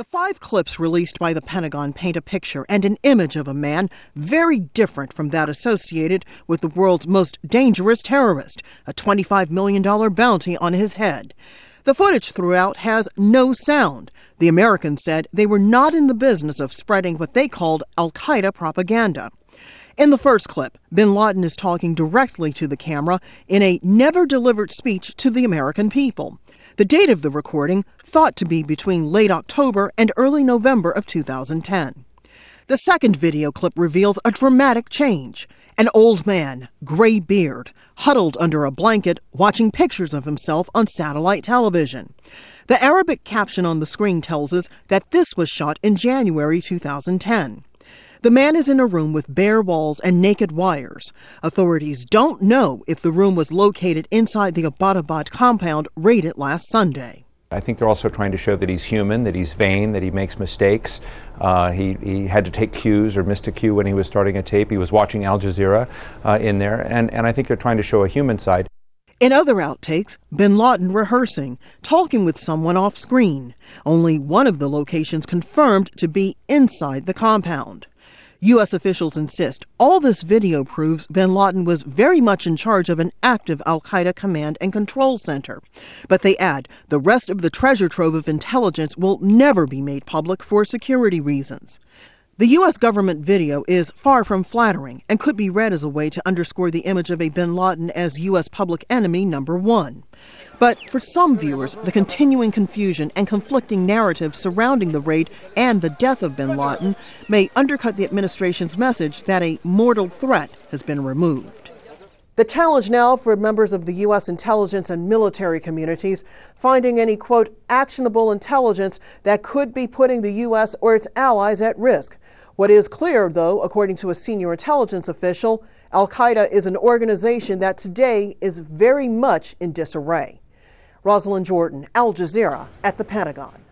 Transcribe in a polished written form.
The five clips released by the Pentagon paint a picture and an image of a man very different from that associated with the world's most dangerous terrorist, a $25 million bounty on his head. The footage throughout has no sound. The Americans said they were not in the business of spreading what they called Al-Qaeda propaganda. In the first clip, bin Laden is talking directly to the camera in a never-delivered speech to the American people. The date of the recording, thought to be between late October and early November of 2010. The second video clip reveals a dramatic change. An old man, gray beard, huddled under a blanket, watching pictures of himself on satellite television. The Arabic caption on the screen tells us that this was shot in January 2010. The man is in a room with bare walls and naked wires. Authorities don't know if the room was located inside the Abbottabad compound raided last Sunday. I think they're also trying to show that he's human, that he's vain, that he makes mistakes. He had to take cues or missed a cue when he was starting a tape. He was watching Al Jazeera in there, and I think they're trying to show a human side. In other outtakes, bin Laden rehearsing, talking with someone off screen. Only one of the locations confirmed to be inside the compound. U.S. officials insist all this video proves bin Laden was very much in charge of an active al-Qaeda command and control center. But they add the rest of the treasure trove of intelligence will never be made public for security reasons. The U.S. government video is far from flattering and could be read as a way to underscore the image of a bin Laden as U.S. public enemy number one. But for some viewers, the continuing confusion and conflicting narratives surrounding the raid and the death of bin Laden may undercut the administration's message that a mortal threat has been removed. The challenge now for members of the U.S. intelligence and military communities, finding any, quote, actionable intelligence that could be putting the U.S. or its allies at risk. What is clear, though, according to a senior intelligence official, Al-Qaeda is an organization that today is very much in disarray. Rosalind Jordan, Al Jazeera, at the Pentagon.